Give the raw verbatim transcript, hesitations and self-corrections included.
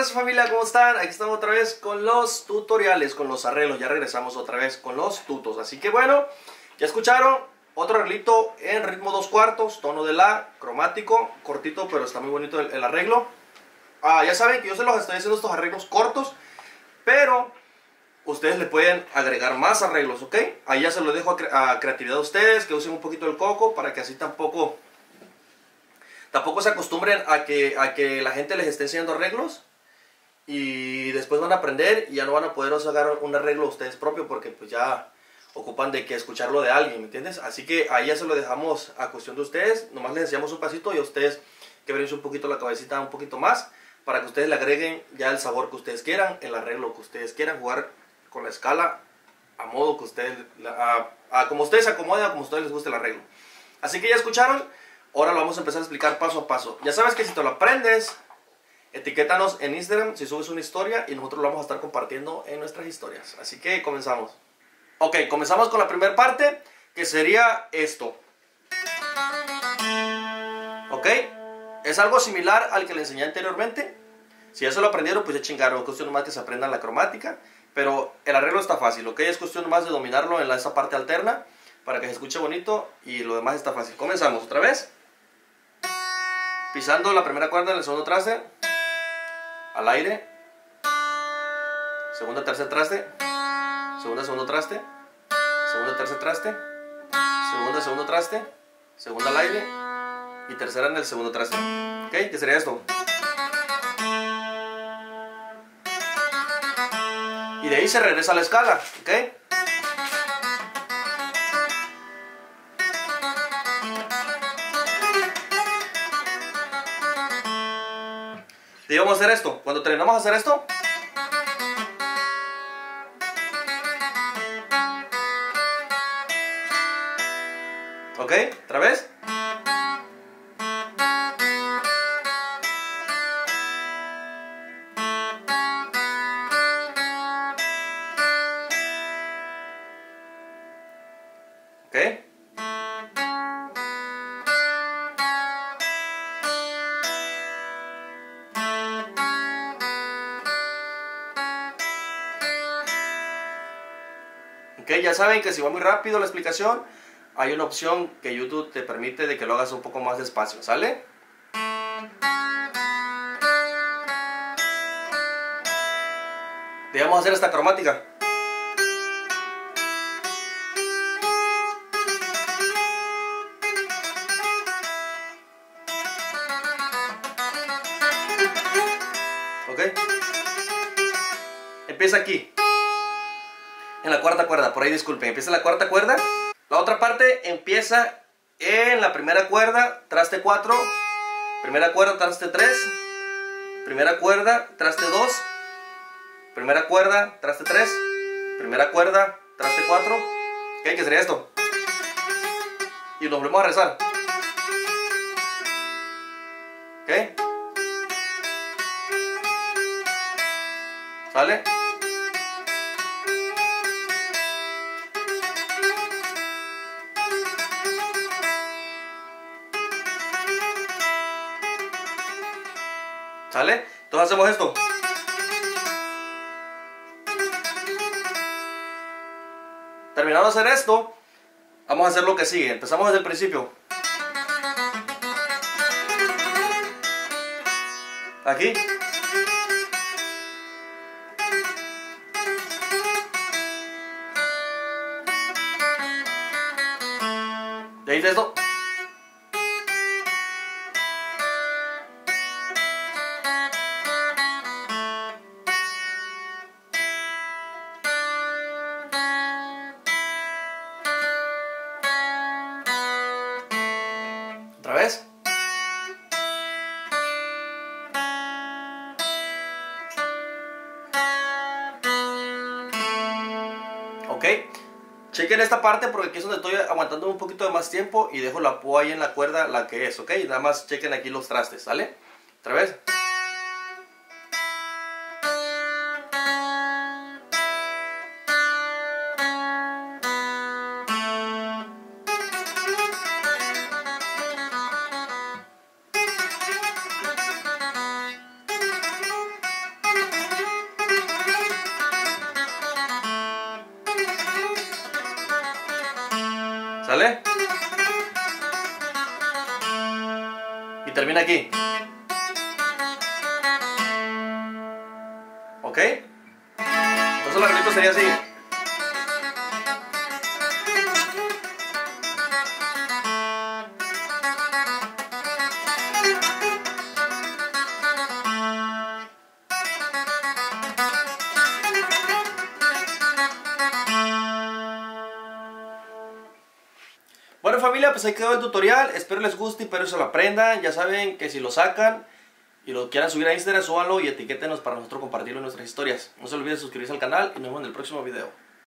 raza, familia, ¿cómo están? Aquí estamos otra vez con los tutoriales, con los arreglos. Ya regresamos otra vez con los tutos. Así que bueno, ya escucharon. Otro arreglito en ritmo dos cuartos, tono de la, cromático, cortito, pero está muy bonito el, el arreglo. Ah, ya saben que yo se los estoy haciendo estos arreglos cortos, pero ustedes le pueden agregar más arreglos, ¿ok? Ahí ya se los dejo a, cre a creatividad de ustedes, que usen un poquito el coco para que así tampoco... Tampoco se acostumbren a que, a que la gente les esté enseñando arreglos y después van a aprender y ya no van a poder sacar un arreglo ustedes propio porque pues ya ocupan de que escucharlo de alguien, ¿me entiendes? Así que ahí ya se lo dejamos a cuestión de ustedes, nomás les enseñamos un pasito y a ustedes quebrense un poquito la cabecita un poquito más para que ustedes le agreguen ya el sabor que ustedes quieran, el arreglo que ustedes quieran, jugar con la escala a modo que ustedes, a, a como ustedes se acomoden, a como a ustedes les guste el arreglo. Así que ya escucharon. Ahora lo vamos a empezar a explicar paso a paso. Ya sabes que si te lo aprendes, etiquétanos en Instagram si subes una historia y nosotros lo vamos a estar compartiendo en nuestras historias. Así que comenzamos. Ok, comenzamos con la primera parte, que sería esto. Ok, es algo similar al que le enseñé anteriormente. Si ya se lo aprendieron, pues ya chingaron. Es cuestión más que se aprendan la cromática. Pero el arreglo está fácil, ok. Es cuestión más de dominarlo en la, esa parte alterna para que se escuche bonito y lo demás está fácil. Comenzamos otra vez. Pisando la primera cuerda en el segundo traste, al aire, segunda, tercer traste, segunda, segundo traste, segunda, tercer traste, segunda, segundo traste, segunda al aire y tercera en el segundo traste. ¿Ok? ¿Qué sería esto? Y de ahí se regresa a la escala. ¿Ok? Y vamos a hacer esto. Cuando terminamos de hacer esto, ok, otra vez. Ok. Okay, ya saben que si va muy rápido la explicación, hay una opción que YouTube te permite de que lo hagas un poco más despacio, ¿sale? Debemos hacer esta cromática. Ok. Empieza aquí. En la cuarta cuerda, por ahí disculpen, empieza en la cuarta cuerda. La otra parte empieza en la primera cuerda, traste cuatro, primera cuerda, traste tres, primera cuerda, traste dos, primera cuerda, traste tres, primera cuerda, traste cuatro. Ok, ¿qué sería esto? Y nos volvemos a rezar. Ok. ¿Sale? ¿Sale? Entonces hacemos esto. Terminado de hacer esto, vamos a hacer lo que sigue. Empezamos desde el principio. Aquí. De ahí de esto. ¿Ves? Ok, chequen esta parte porque aquí es donde estoy aguantando un poquito de más tiempo y dejo la púa ahí en la cuerda, la que es, ok. Nada más chequen aquí los trastes, ¿sale? Otra vez. ¿Sale? Y termina aquí. ¿Ok? Entonces el arreglito sería así. Bueno familia, pues ahí quedó el tutorial, espero les guste y espero se lo aprendan. Ya saben que si lo sacan y lo quieran subir a Instagram, súbanlo y etiquétenos para nosotros compartirlo en nuestras historias. No se olviden suscribirse al canal y nos vemos en el próximo video.